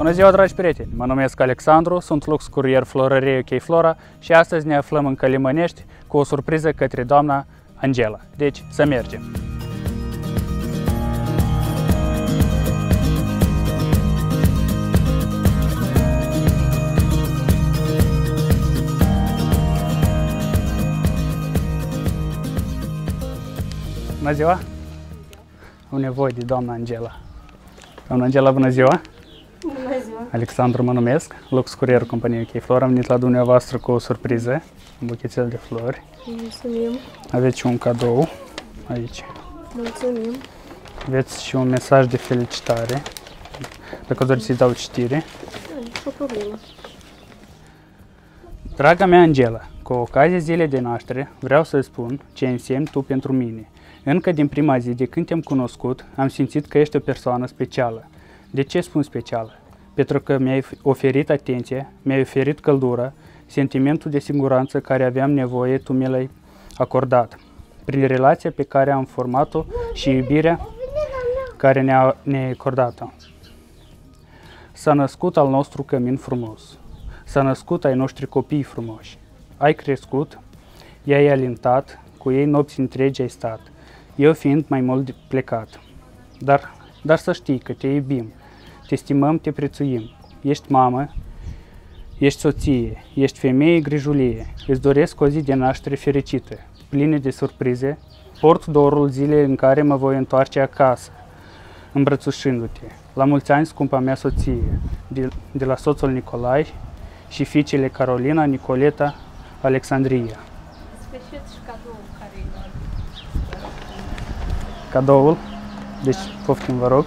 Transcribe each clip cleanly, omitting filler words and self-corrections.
Bună ziua, dragi prieteni! Mă numesc Alexandru, sunt lux curier florăriei OkFlora și astăzi ne aflăm în Călimănești cu o surpriză către doamna Angela. Deci, să mergem! Bună ziua! Am nevoie de doamna Angela. Doamna Angela, bună ziua! Bună ziua! Alexandru mă numesc, lux curier companiei OkFlora. Am venit la dumneavoastră cu o surpriză, un buchetel de flori. Mulțumim! Aveți și un cadou aici. Mulțumim! Aveți și un mesaj de felicitare. Dacă doriți să-i dau citire. Nu, o problemă. Draga mea Angela, cu ocazia zilei de naștere vreau să-i spun ce însemni tu pentru mine. Încă din prima zi de când te-am cunoscut, am simțit că ești o persoană specială. De ce spun specială? Pentru că mi-ai oferit atenție, mi-ai oferit căldură, sentimentul de siguranță care aveam nevoie, tu mi l-ai acordat. Prin relația pe care am format-o și iubirea care ne-ai acordat-o. S-a născut al nostru cămin frumos. S-a născut ai noștri copii frumoși. Ai crescut, i-ai alintat, cu ei nopți întregi ai stat. Eu fiind mai mult plecat. Dar să știi că te iubim, te stimăm, te prețuim. Ești mamă, ești soție, ești femeie grijulie. Îți doresc o zi de naștere fericită, plină de surprize. Port dorul zilei în care mă voi întoarce acasă, îmbrățușindu-te. La mulți ani, scumpa mea soție, de la soțul Nicolai și fiicele Carolina, Nicoleta, Alexandria. Cadoul. Deci, poftim, vă rog.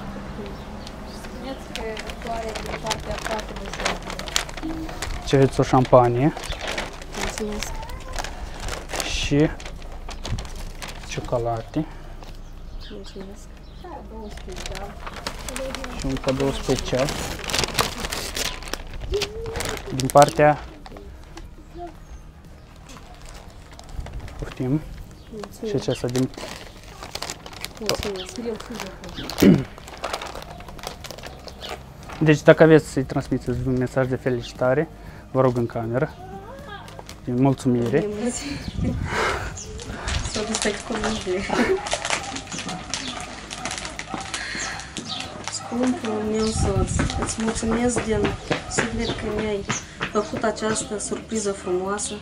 Spuneți că floare din partea fratului său. Ce aveți o șampanie. Mulțumesc. Și ciocolate. Mulțumesc. Cadou special. Și un cadou special. Din partea... Poftim. Mulțumesc. Și aceasta din... Deci dacă aveți să-i transmiteți un mesaj de felicitare, vă rog în cameră, din mulțumire. Scumpul meu soț, îți mulțumesc din suflet că mi-ai făcut această surpriză frumoasă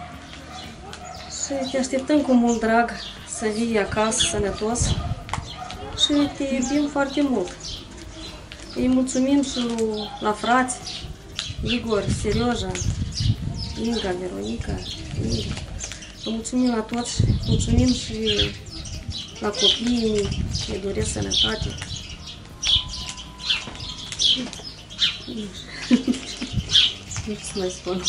și te așteptăm cu mult drag să vii acasă sănătos. Și te iubim foarte mult. Îi mulțumim și la frați, Igor, Serioja, Inga, Veronica. Îi mulțumim la toți, mulțumim și la copiii, le doresc sănătate. Nu știu mai spun.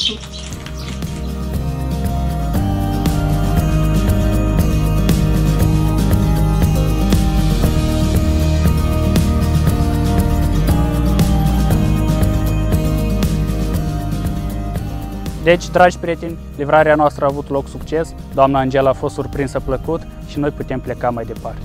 Deci, dragi prieteni, livrarea noastră a avut loc succes, doamna Angela a fost surprinsă plăcut și noi putem pleca mai departe.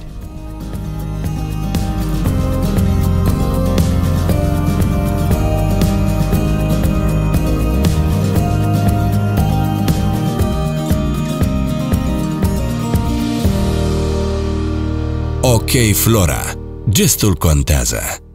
OkFlora. Gestul contează.